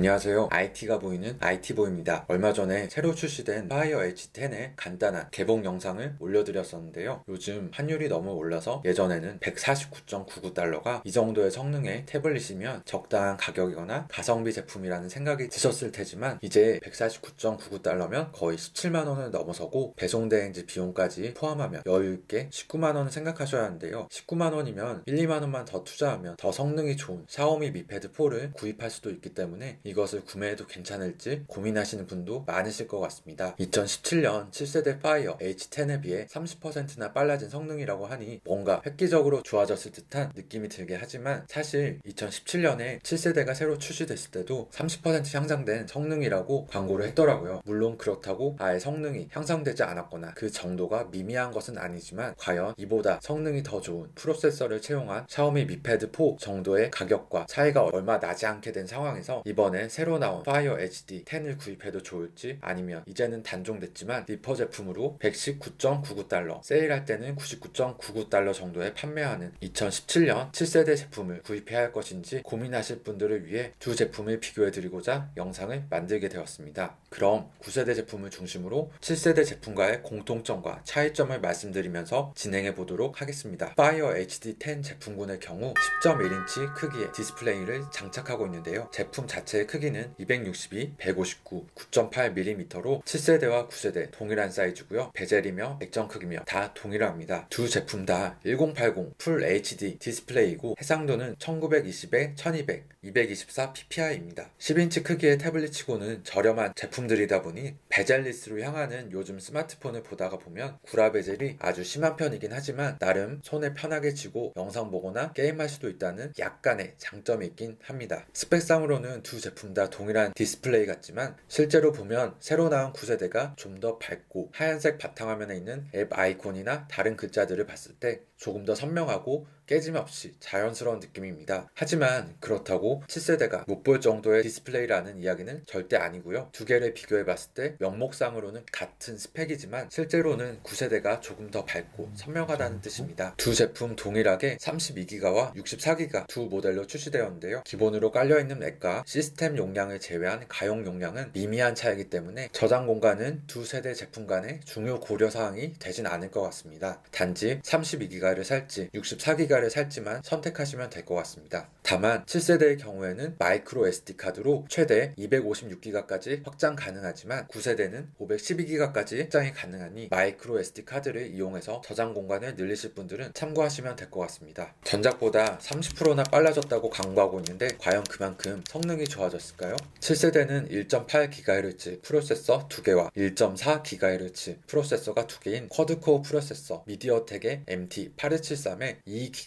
안녕하세요, IT가 보이는 IT보입니다. 얼마 전에 새로 출시된 파이어 HD10의 간단한 개봉 영상을 올려드렸었는데요. 요즘 환율이 너무 올라서 예전에는 149.99달러가 이 정도의 성능의 태블릿이면 적당한 가격이거나 가성비 제품이라는 생각이 드셨을 테지만 이제 149.99달러면 거의 17만원을 넘어서고 배송대행지 비용까지 포함하면 여유있게 19만원을 생각하셔야 하는데요. 19만원이면 1, 2만원만 더 투자하면 더 성능이 좋은 샤오미 미 패드 4를 구입할 수도 있기 때문에 이것을 구매해도 괜찮을지 고민하시는 분도 많으실 것 같습니다. 2017년 7세대 파이어 H10에 비해 30%나 빨라진 성능이라고 하니 뭔가 획기적으로 좋아졌을 듯한 느낌이 들게 하지만 사실 2017년에 7세대가 새로 출시됐을 때도 30% 향상된 성능이라고 광고를 했더라고요. 물론 그렇다고 아예 성능이 향상되지 않았거나 그 정도가 미미한 것은 아니지만 과연 이보다 성능이 더 좋은 프로세서를 채용한 샤오미 미 패드 4 정도의 가격과 차이가 얼마 나지 않게 된 상황에서 이번에 새로 나온 파이어 HD 10을 구입해도 좋을지 아니면 이제는 단종됐지만 리퍼 제품으로 119.99달러, 세일할 때는 99.99달러 정도에 판매하는 2017년 7세대 제품을 구입해야 할 것인지 고민하실 분들을 위해 두 제품을 비교해드리고자 영상을 만들게 되었습니다. 그럼 9세대 제품을 중심으로 7세대 제품과의 공통점과 차이점을 말씀드리면서 진행해 보도록 하겠습니다. 파이어 HD 10 제품군의 경우 10.1인치 크기의 디스플레이를 장착하고 있는데요. 제품 자체의 크기는 262, 159, 9.8mm로 7세대와 9세대 동일한 사이즈고요. 베젤이며 액정 크기며 다 동일합니다. 두 제품 다 1080 풀 HD 디스플레이이고 해상도는 1920에 1200, 224ppi입니다. 10인치 크기의 태블릿치고는 저렴한 제품들이다 보니 베젤리스로 향하는 요즘 스마트폰을 보다가 보면 구라 베젤이 아주 심한 편이긴 하지만 나름 손에 편하게 쥐고 영상 보거나 게임할 수도 있다는 약간의 장점이 있긴 합니다. 스펙상으로는 두 제품 다 동일한 디스플레이 같지만 실제로 보면 새로 나온 9세대가 좀 더 밝고 하얀색 바탕화면에 있는 앱 아이콘이나 다른 글자들을 봤을 때 조금 더 선명하고 깨짐없이 자연스러운 느낌입니다. 하지만 그렇다고 7세대가 못 볼 정도의 디스플레이라는 이야기는 절대 아니고요. 두 개를 비교해봤을 때 명목상으로는 같은 스펙이지만 실제로는 9세대가 조금 더 밝고 선명하다는 뜻입니다. 두 제품 동일하게 32기가와 64기가 두 모델로 출시되었는데요. 기본으로 깔려있는 앱과 시스템 용량을 제외한 가용 용량은 미미한 차이기 때문에 저장 공간은 두 세대 제품 간의 중요 고려사항이 되진 않을 것 같습니다. 단지 32기가를 살지 64기가를 살지만 선택하시면 될 것 같습니다. 다만 7세대의 경우에는 마이크로 SD카드로 최대 256기가까지 확장 가능하지만 9세대는 512기가까지 확장이 가능하니 마이크로 SD카드를 이용해서 저장 공간을 늘리실 분들은 참고하시면 될 것 같습니다. 전작보다 30%나 빨라졌다고 광고하고 있는데 과연 그만큼 성능이 좋아졌을까요? 7세대는 1.8GHz 프로세서 2개와 1.4GHz 프로세서가 2개인 쿼드코어 프로세서 미디어텍의 MT8732에 2GB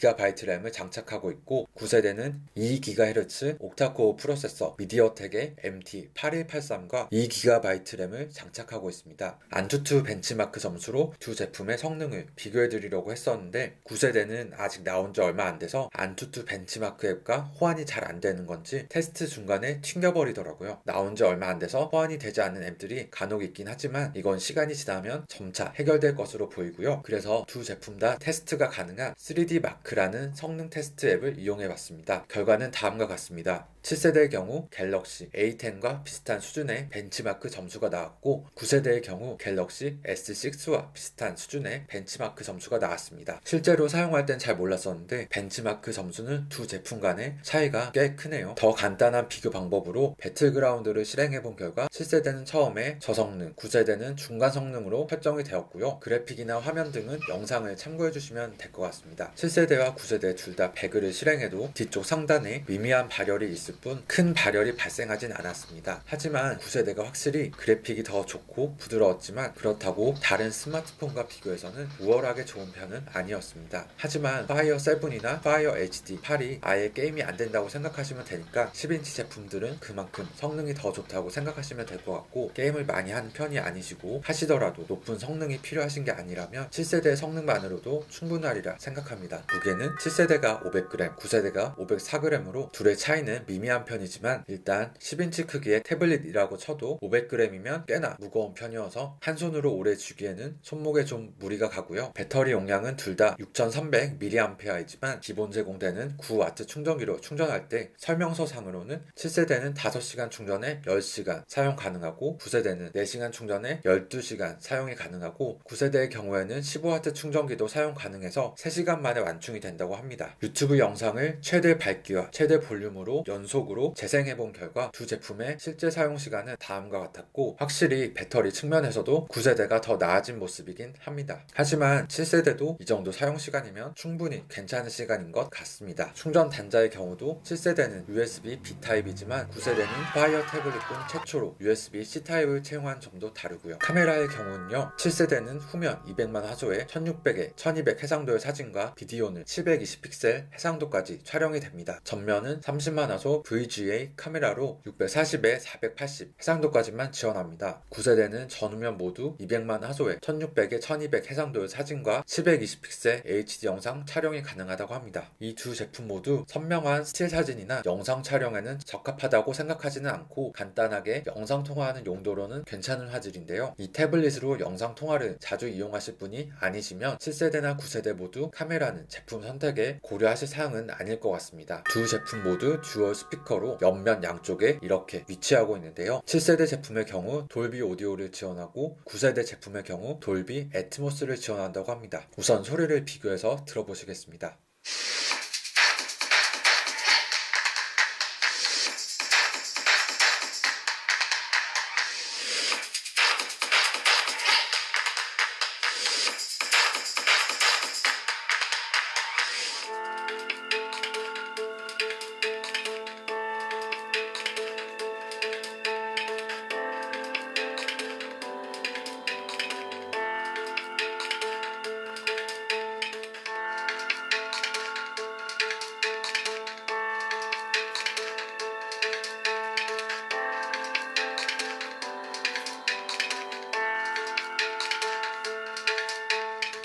램을 장착하고 있고 9세대는 2GHz 옥타코어 프로세서 미디어텍의 MT8183과 2GB 램을 장착하고 있습니다. 안투투 벤치마크 점수로 두 제품의 성능을 비교해드리려고 했었는데 9세대는 아직 나온 지 얼마 안 돼서 안투투 벤치마크 앱과 호환이 잘 안 되는 건지 테스트 중간에 튕겨버리더라고요. 나온 지 얼마 안 돼서 호환이 되지 않는 앱들이 간혹 있긴 하지만 이건 시간이 지나면 점차 해결될 것으로 보이고요. 그래서 두 제품 다 테스트가 가능한 3D 마크라는 성능 테스트 앱을 이용해봤습니다. 결과는 다음과 같습니다. 7세대의 경우 갤럭시 A10과 비슷한 수준의 벤치마크 점수가 나왔고 9세대의 경우 갤럭시 S6와 비슷한 수준의 벤치마크 점수가 나왔습니다. 실제로 사용할 땐 잘 몰랐었는데 벤치마크 점수는 두 제품 간의 차이가 꽤 크네요. 더 간단한 비교 방법으로 배틀그라운드를 실행해본 결과 7세대는 처음에 저성능, 9세대는 중간 성능으로 설정이 되었고요. 그래픽이나 화면 등은 영상을 참고해주시면 될 것 같습니다. 7세대와 9세대 둘 다 배그를 실행해도 뒤쪽 상단에 미미한 발열이 있을 뿐 큰 발열이 발생하진 않았습니다. 하지만 9세대가 확실히 그래픽이 더 좋고 부드러웠지만 그렇다고 다른 스마트폰과 비교해서는 우월하게 좋은 편은 아니었습니다. 하지만 파이어 7이나 파이어 HD 8이 아예 게임이 안 된다고 생각하시면 되니까 10인치 제품들은 그만큼 성능이 더 좋다고 생각하시면 될 것 같고 게임을 많이 하는 편이 아니시고 하시더라도 높은 성능이 필요하신 게 아니라면 7세대의 성능만으로도 충분하리라 생각합니다. 무게는 7세대가 500g, 9세대가 504g으로 둘의 차이는 미미합니다. 미미한 편이지만 일단 10인치 크기의 태블릿이라고 쳐도 500g이면 꽤나 무거운 편이어서 한 손으로 오래 쥐기에는 손목에 좀 무리가 가고요. 배터리 용량은 둘 다 6300mAh이지만 기본 제공되는 9W 충전기로 충전할 때 설명서상으로는 7세대는 5시간 충전에 10시간 사용 가능하고 9세대는 4시간 충전에 12시간 사용이 가능하고 9세대의 경우에는 15W 충전기도 사용 가능해서 3시간 만에 완충이 된다고 합니다. 유튜브 영상을 최대 밝기와 최대 볼륨으로 연속으로 재생해본 결과 두 제품의 실제 사용 시간은 다음과 같았고 확실히 배터리 측면에서도 9세대가 더 나아진 모습이긴 합니다. 하지만 7세대도 이 정도 사용 시간이면 충분히 괜찮은 시간인 것 같습니다. 충전 단자의 경우도 7세대는 USB-B 타입이지만 9세대는 파이어 태블릿뿐 최초로 USB-C 타입을 채용한 점도 다르고요. 카메라의 경우는요, 7세대는 후면 200만 화소에 1600에 1200 해상도의 사진과 비디오는 720픽셀 해상도까지 촬영이 됩니다. 전면은 30만 화소 VGA 카메라로 640에 480 해상도까지만 지원합니다. 9세대는 전후면 모두 200만 화소에 1600에 1200 해상도의 사진과 720픽셀 HD 영상 촬영이 가능하다고 합니다. 이 두 제품 모두 선명한 스틸 사진이나 영상 촬영에는 적합하다고 생각하지는 않고 간단하게 영상 통화하는 용도로는 괜찮은 화질인데요. 이 태블릿으로 영상 통화를 자주 이용하실 분이 아니시면 7세대나 9세대 모두 카메라는 제품 선택에 고려하실 사항은 아닐 것 같습니다. 두 제품 모두 듀얼 스피커로 옆면 양쪽에 이렇게 위치하고 있는데요. 7세대 제품의 경우 돌비 오디오를 지원하고 9세대 제품의 경우 돌비 애트모스를 지원한다고 합니다. 우선 소리를 비교해서 들어보시겠습니다.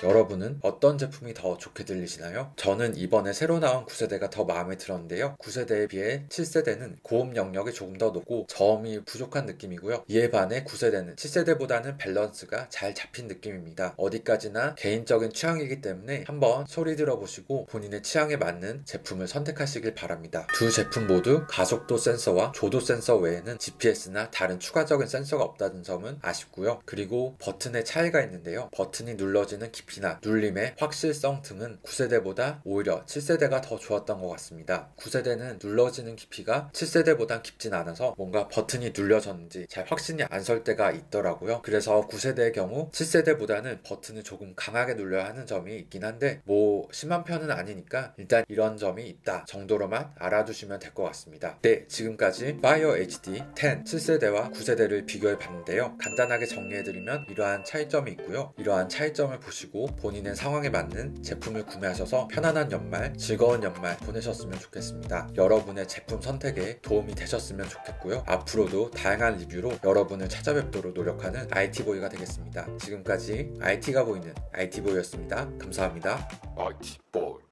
여러분은 어떤 제품이 더 좋게 들리시나요? 저는 이번에 새로 나온 9세대가 더 마음에 들었는데요. 9세대에 비해 7세대는 고음 영역이 조금 더 높고 저음이 부족한 느낌이고요. 이에 반해 9세대는 7세대보다는 밸런스가 잘 잡힌 느낌입니다. 어디까지나 개인적인 취향이기 때문에 한번 소리 들어보시고 본인의 취향에 맞는 제품을 선택하시길 바랍니다. 두 제품 모두 가속도 센서와 조도 센서 외에는 GPS나 다른 추가적인 센서가 없다는 점은 아쉽고요. 그리고 버튼의 차이가 있는데요. 버튼이 눌러지는 깊이나 눌림의 확실성 등은 9세대보다 오히려 7세대가 더 좋았던 것 같습니다. 9세대는 눌러지는 깊이가 7세대보단 깊진 않아서 뭔가 버튼이 눌려졌는지 잘 확신이 안 설 때가 있더라고요. 그래서 9세대의 경우 7세대보다는 버튼을 조금 강하게 눌려야 하는 점이 있긴 한데 뭐 심한 편은 아니니까 일단 이런 점이 있다 정도로만 알아두시면 될 것 같습니다. 네, 지금까지 Fire HD 10 7세대와 9세대를 비교해 봤는데요. 간단하게 정리해드리면 이러한 차이점이 있고요. 이러한 차이점을 보시고 본인의 상황에 맞는 제품을 구매하셔서 편안한 연말, 즐거운 연말 보내셨으면 좋겠습니다. 여러분의 제품 선택에 도움이 되셨으면 좋겠고요. 앞으로도 다양한 리뷰로 여러분을 찾아뵙도록 노력하는 IT보이가 되겠습니다. 지금까지 IT가 보이는 IT보이였습니다. 감사합니다. IT보이.